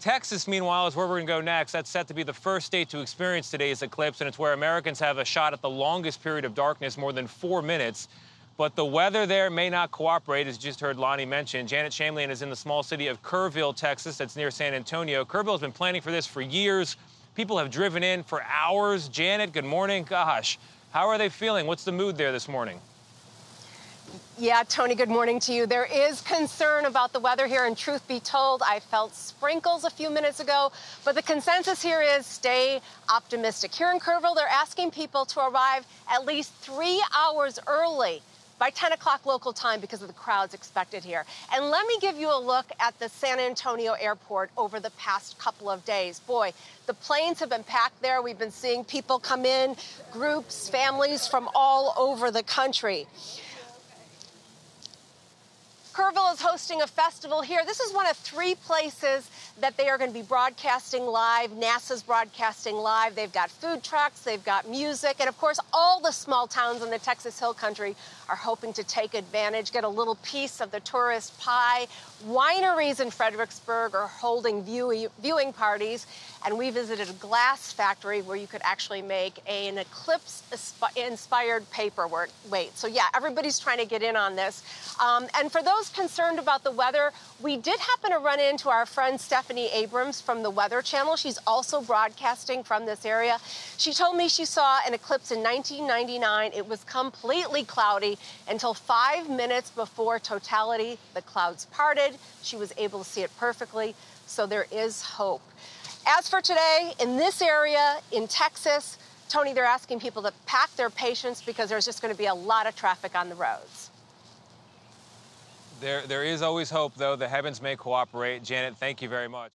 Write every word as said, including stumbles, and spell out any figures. Texas, meanwhile, is where we're going to go next. That's set to be the first state to experience today's eclipse, and it's where Americans have a shot at the longest period of darkness, more than four minutes. But the weather there may not cooperate, as you just heard Lonnie mention. Janet Shamlian is in the small city of Kerrville, Texas, that's near San Antonio. Kerrville has been planning for this for years. People have driven in for hours. Janet, good morning. Gosh, how are they feeling? What's the mood there this morning? Yeah, Tony, good morning to you. There is concern about the weather here, and truth be told, I felt sprinkles a few minutes ago, but the consensus here is stay optimistic. Here in Kerrville, they're asking people to arrive at least three hours early by ten o'clock local time because of the crowds expected here. And let me give you a look at the San Antonio airport over the past couple of days. Boy, the planes have been packed there. We've been seeing people come in, groups, families from all over the country. Kerrville is hosting a festival here. This is one of three places that they are going to be broadcasting live. NASA's broadcasting live. They've got food trucks, they've got music, and of course, all the small towns in the Texas Hill Country are hoping to take advantage, get a little piece of the tourist pie. Wineries in Fredericksburg are holding view viewing parties, and we visited a glass factory where you could actually make an eclipse-inspired paperwork. Wait, so yeah, everybody's trying to get in on this. Um, and for those concerned about the weather, we did happen to run into our friend Stephanie Abrams from the Weather Channel. She's also broadcasting from this area. She told me she saw an eclipse in nineteen ninety-nine. It was completely cloudy until five minutes before totality. The clouds parted. She was able to see it perfectly, so there is hope. As for today, in this area, in Texas, Tony, they're asking people to pack their patience because there's just going to be a lot of traffic on the roads. There, there is always hope, though. The heavens may cooperate. Janet, thank you very much.